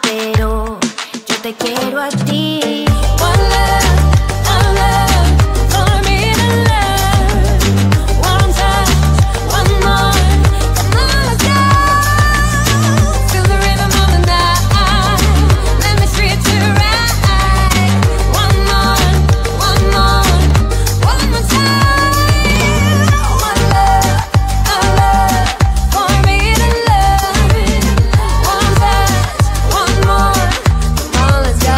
cartero, yo te quiero a ti. One love, follow me to love. One touch, one more, come on, let's go. Feel the rhythm of the night, let me treat you right. One more, one more time. One love, follow me to love. One touch, one more, come on, let's go.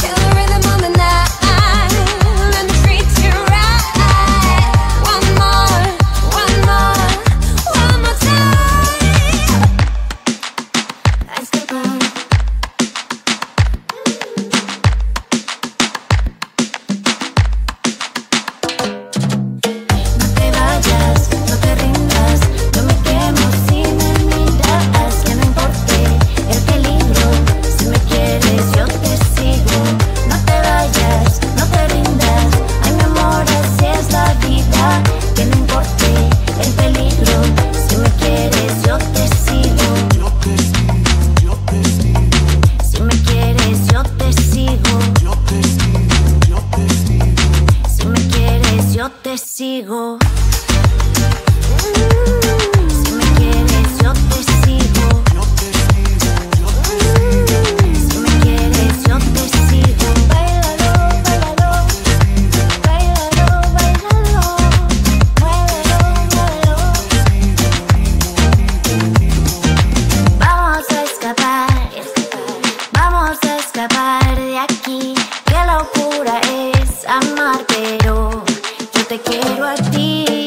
Feel the rhythm of the night, let me treat you right. One more, one more time. Let's go on. No te vayas, no te rindas, no me quemo si me miras. Que no importe el peligro, si me quieres yo te sigo. No te vayas, no te rindas, ay mi amor así es la vida. Que no importe el peligro, si me quieres yo te sigo. Si me quieres yo te sigo. Si me quieres yo te sigo. Si me quieres yo te sigo. Si me quieres yo te sigo. Báilalo, báilalo, báilalo, báilalo, báilalo, báilalo. Vamos a escapar de aquí. Qué locura es amar, pero yo te quiero a ti.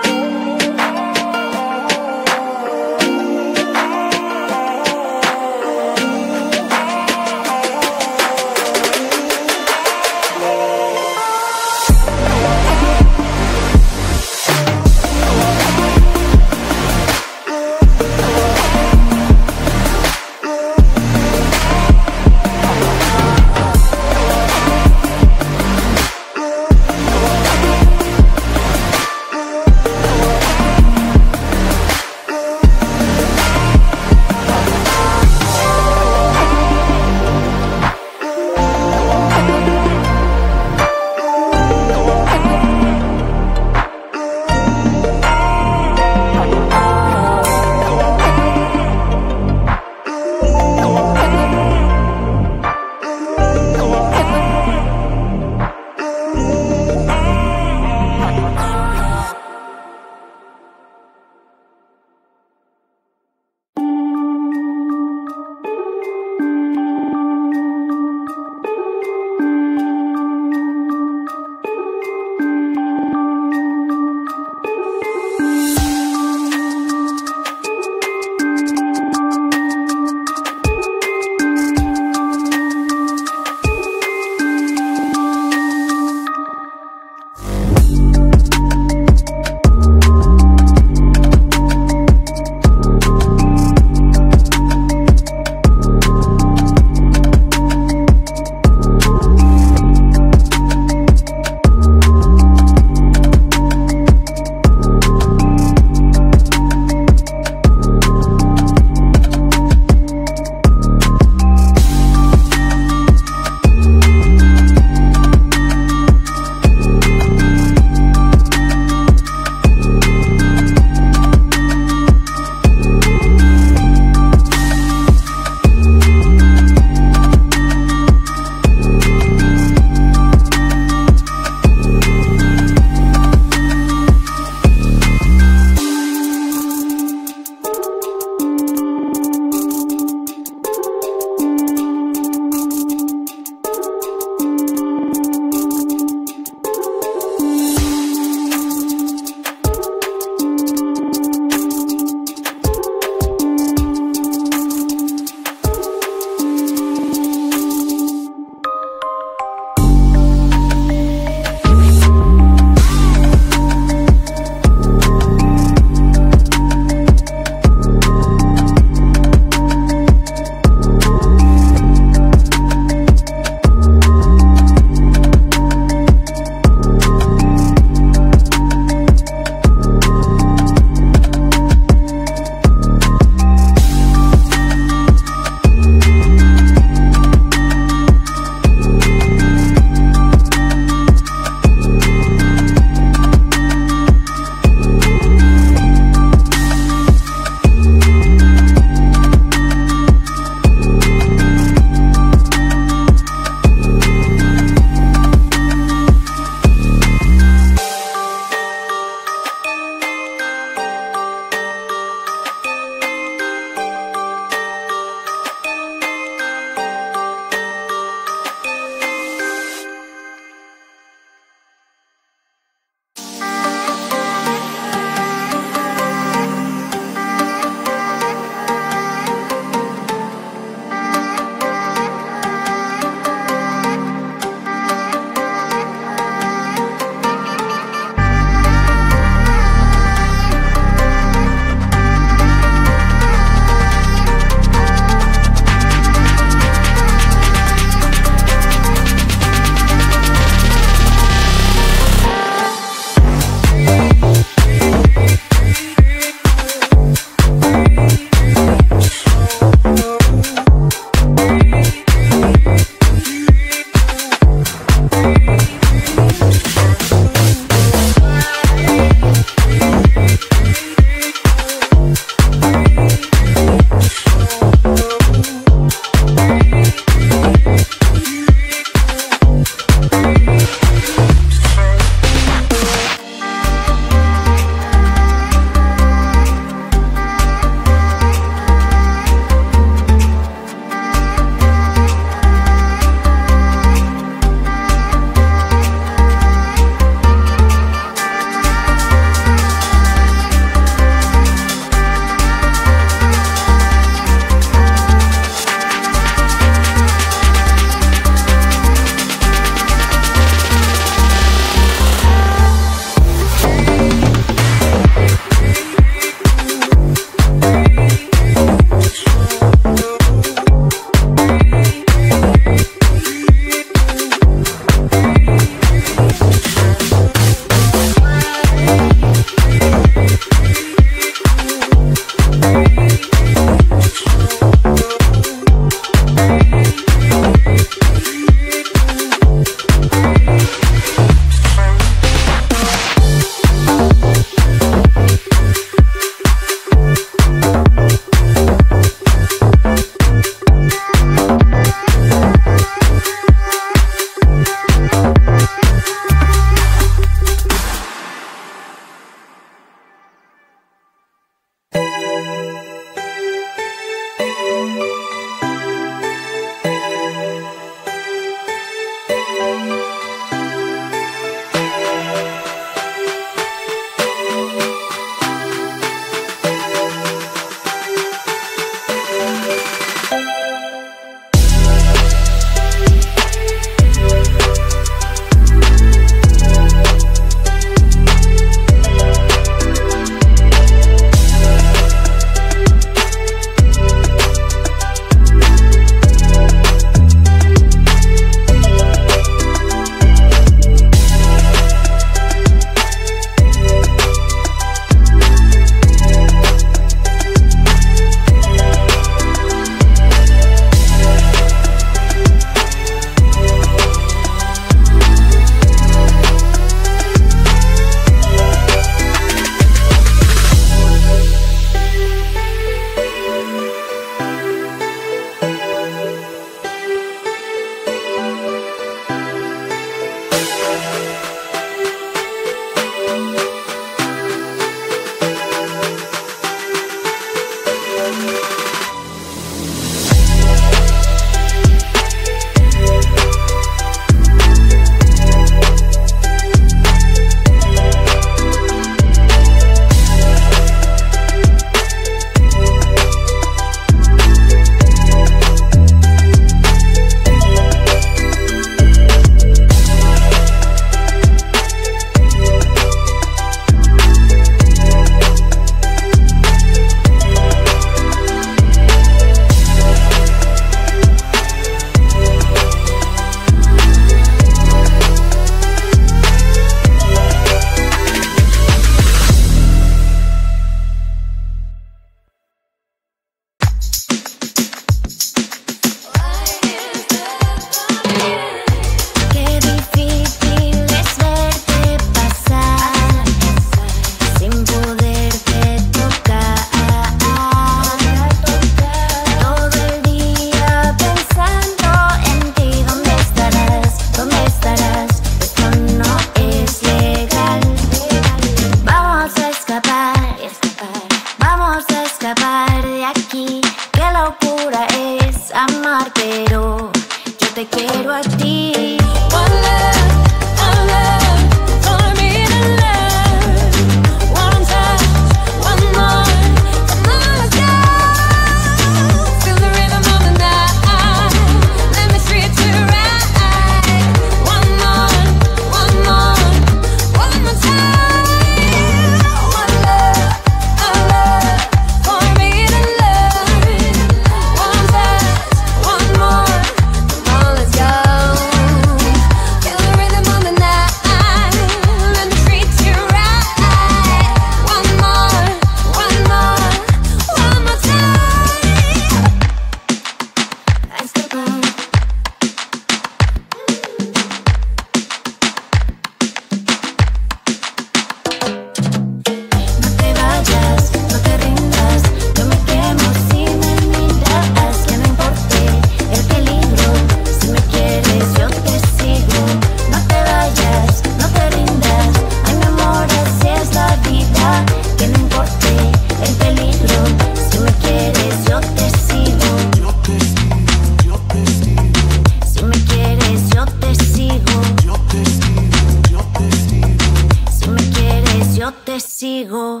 sigo.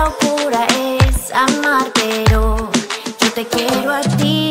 Locura es amar, pero yo te quiero a ti.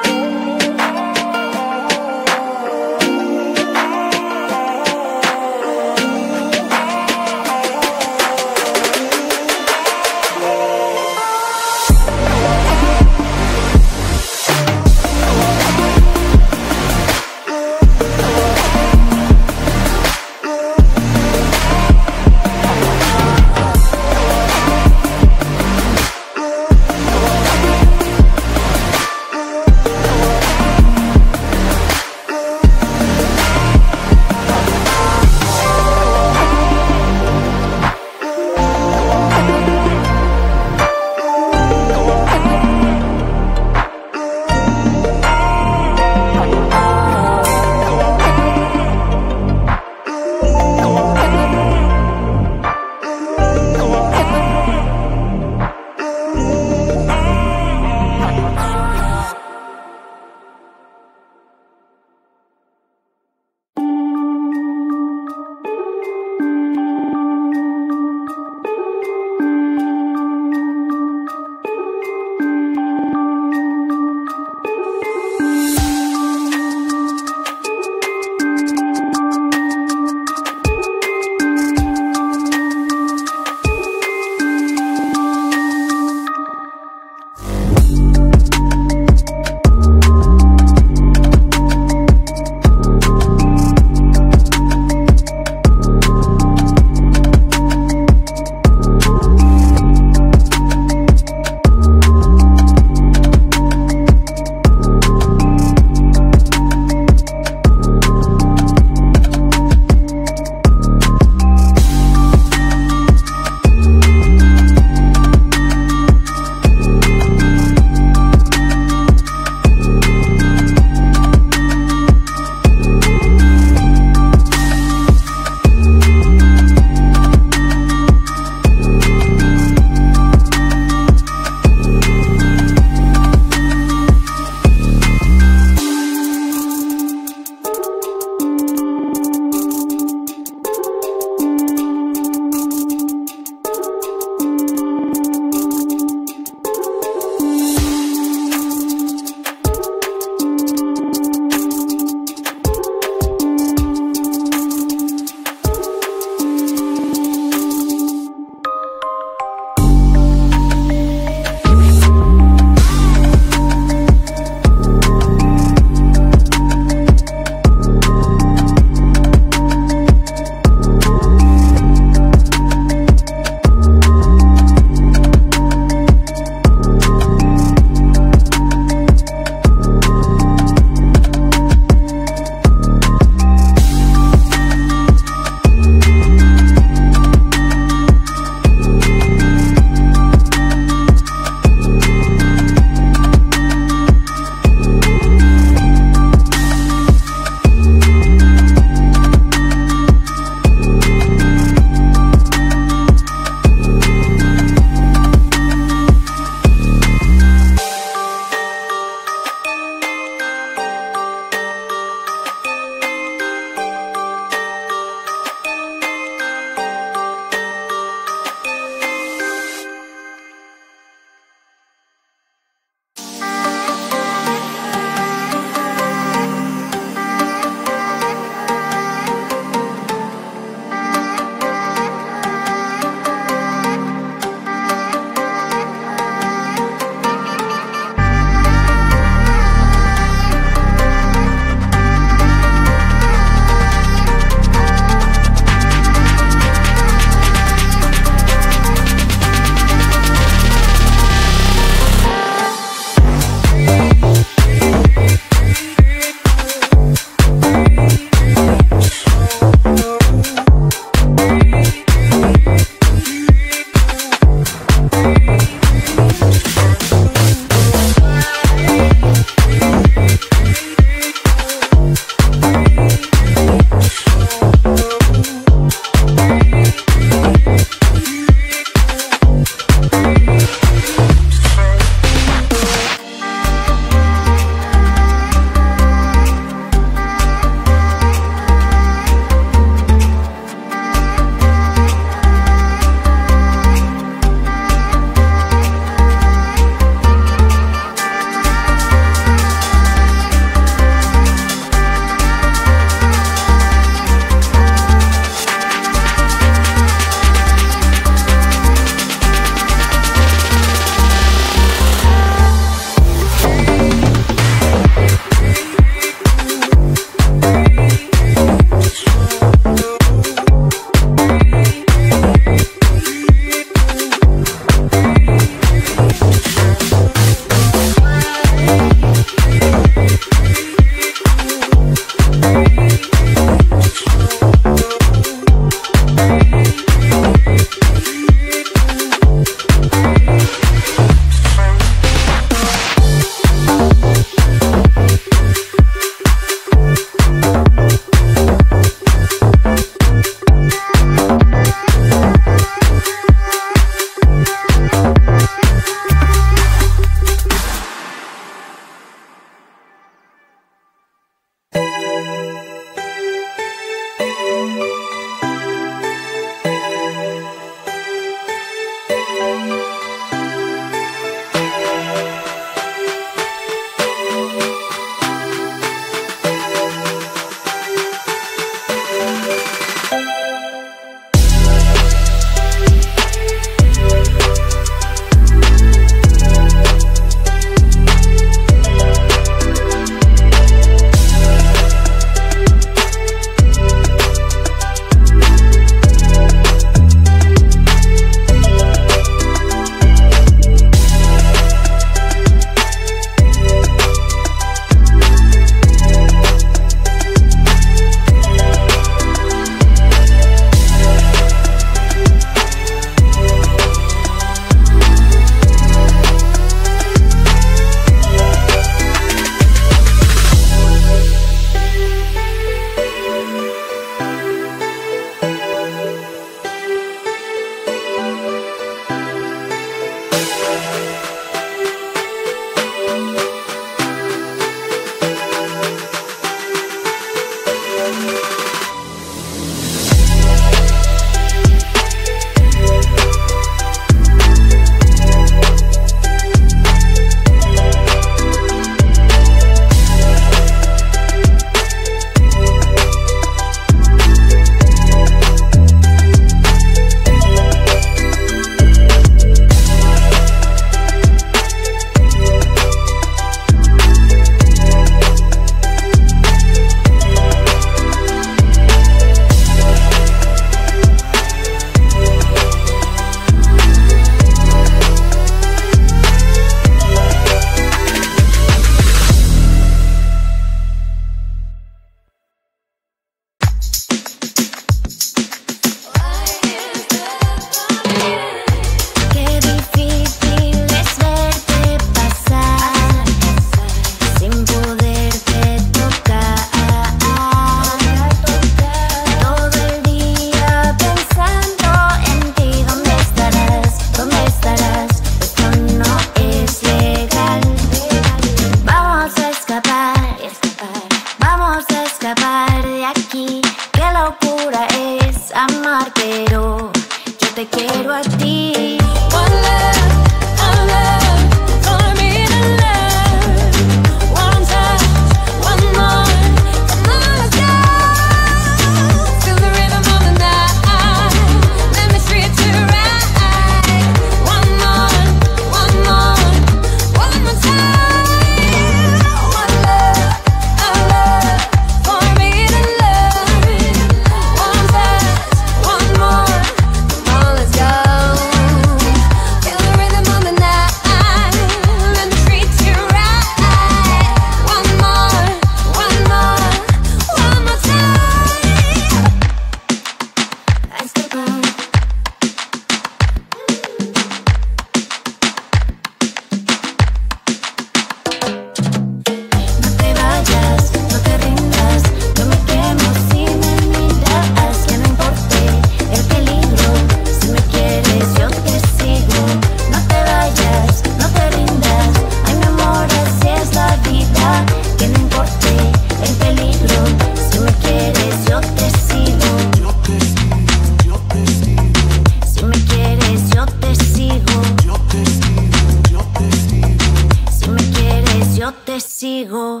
te sigo.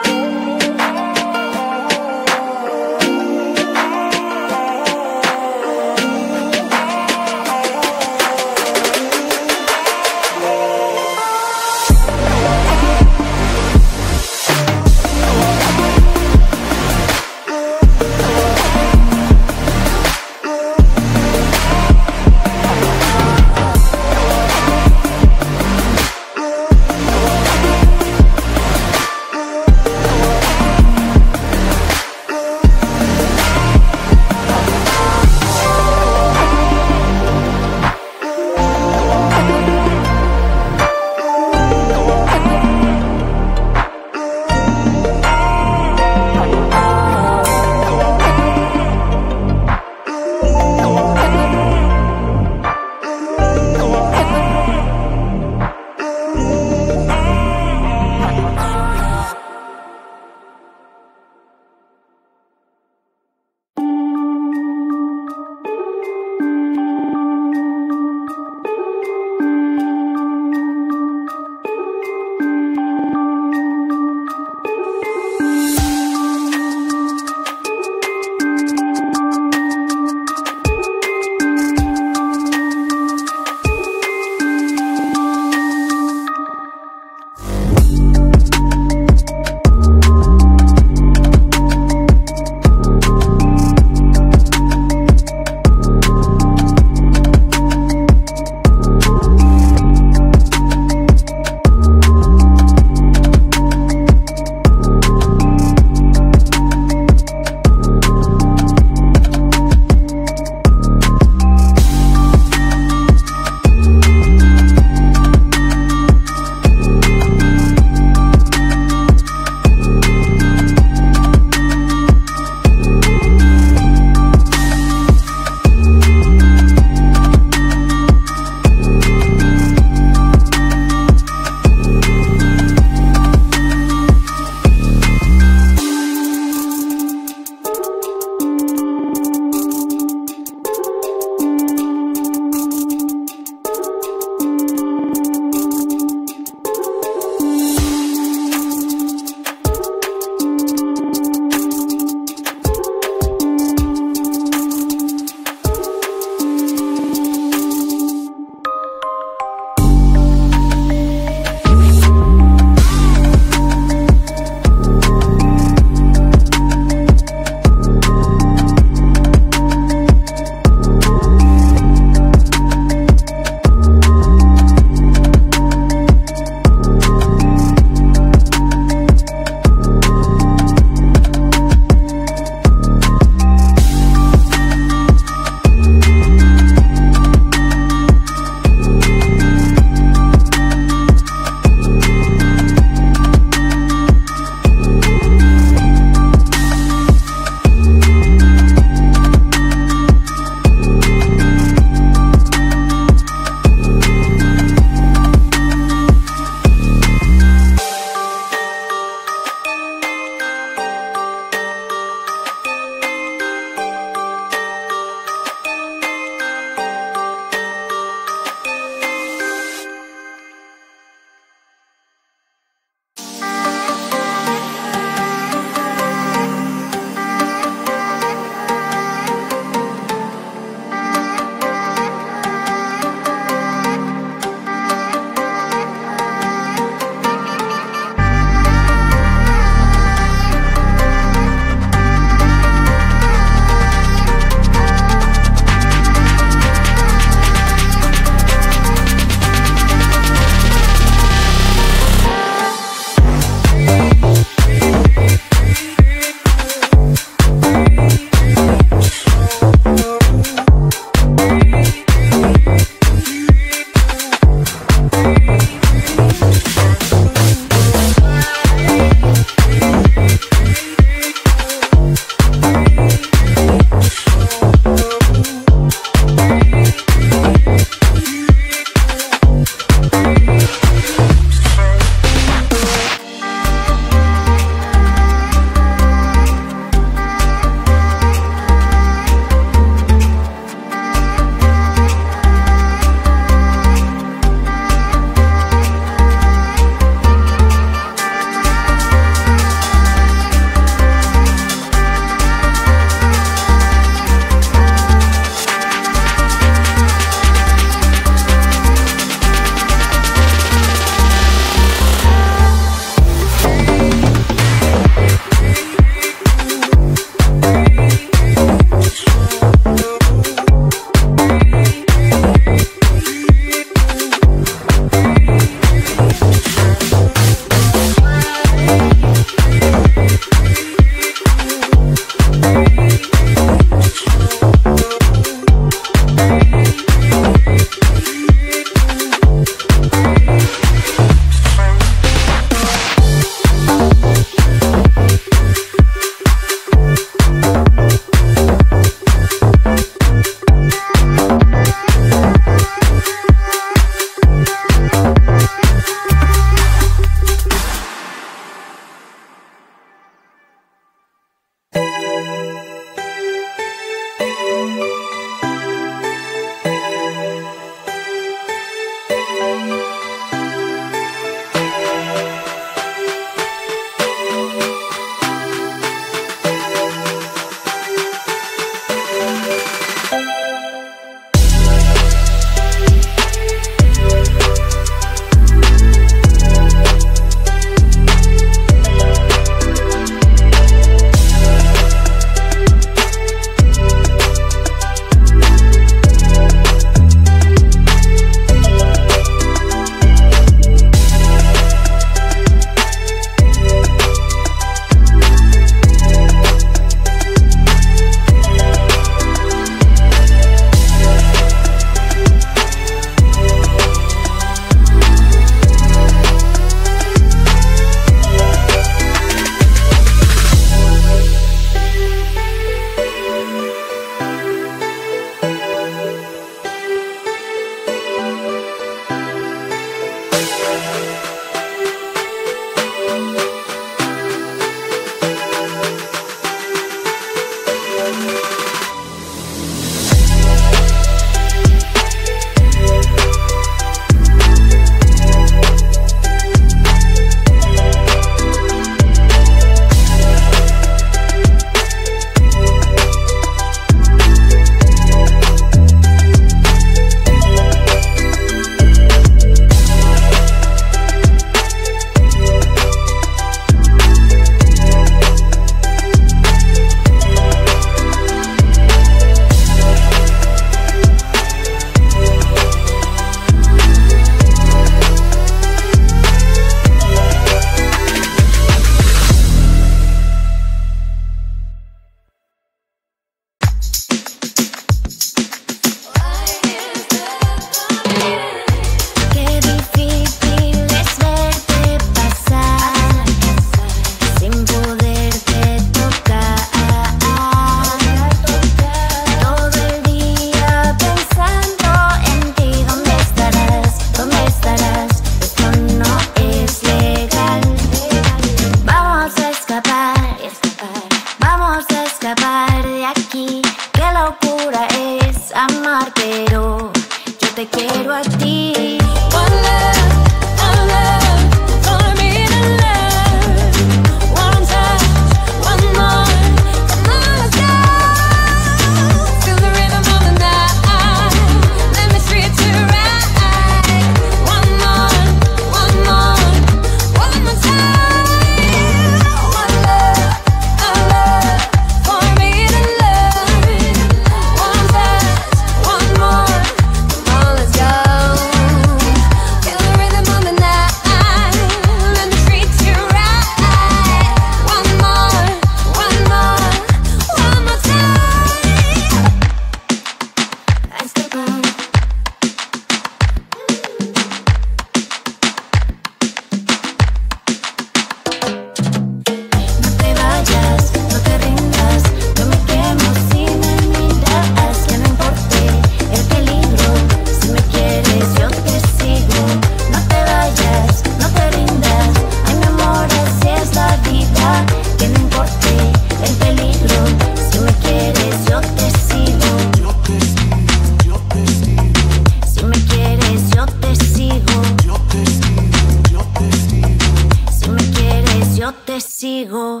sigo.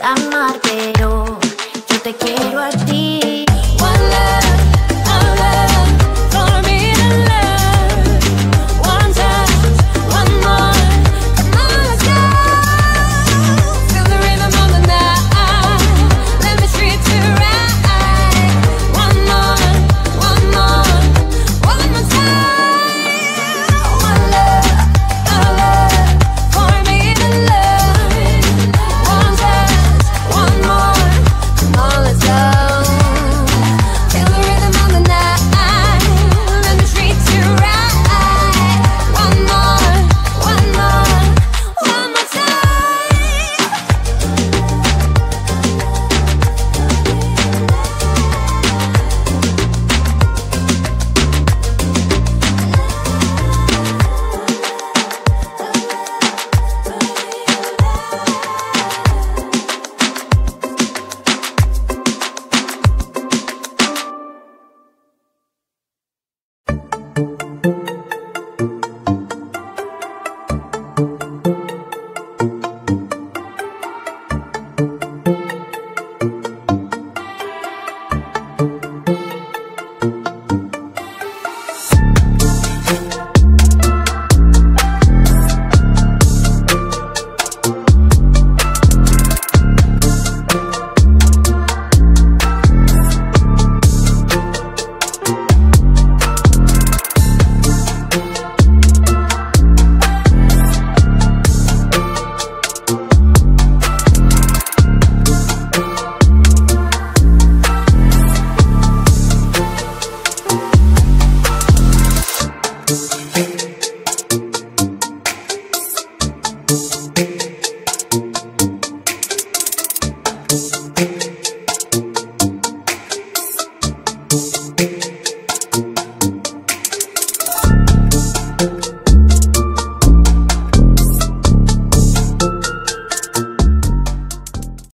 Amarte, yo te quiero a ti.